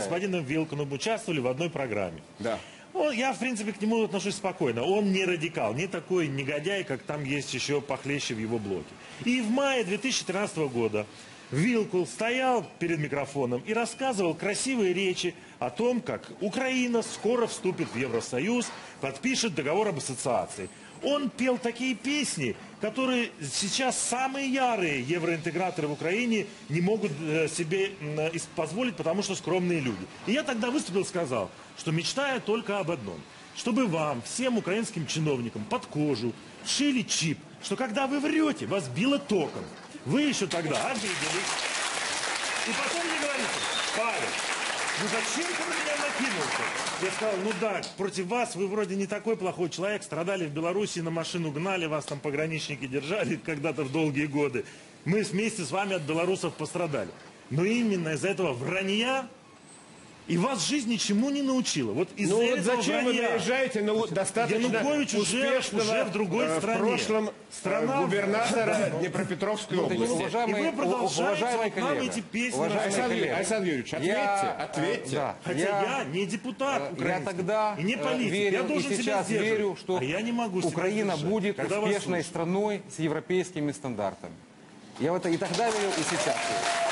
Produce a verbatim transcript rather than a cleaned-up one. Господином Вилкулом участвовали в одной программе. Да. Ну, я, в принципе, к нему отношусь спокойно. Он не радикал, не такой негодяй, как там есть еще похлеще в его блоке. И в мае две тысячи тринадцатого года Вилкул стоял перед микрофоном и рассказывал красивые речи о том, как Украина скоро вступит в Евросоюз, подпишет договор об ассоциации. Он пел такие песни, которые сейчас самые ярые евроинтеграторы в Украине не могут себе позволить, потому что скромные люди. И я тогда выступил и сказал, что мечтаю только об одном. Чтобы вам, всем украинским чиновникам, под кожу шили чип, что когда вы врете, вас било током. Вы еще тогда обиделись. И потом мне говорите: Павел, ну зачем ты на меня накинулся? Я сказал: ну да, против вас, вы вроде не такой плохой человек, страдали в Беларуси, на машину гнали, вас там пограничники держали когда-то в долгие годы. Мы вместе с вами от белорусов пострадали. Но именно из-за этого вранья... И вас жизнь ничему не научила. Вот из-за ну, вот зачем вранья... вы наезжаете на ну, достаточно Янукович уже, уже в другой э, стране. В прошлом страна губернатора в... Днепропетровской ну, области. Уважаемые, и вы продолжаете к нам эти песни. Александр, Александр Юрьевич, ответьте. Я... ответьте. Да. Хотя я... я не депутат украинский. Я тогда и не политик. Верил, я должен и сейчас себя верю, что а я не могу Украина будет когда успешной страной с европейскими стандартами. Я вот и тогда верил, и сейчас верю.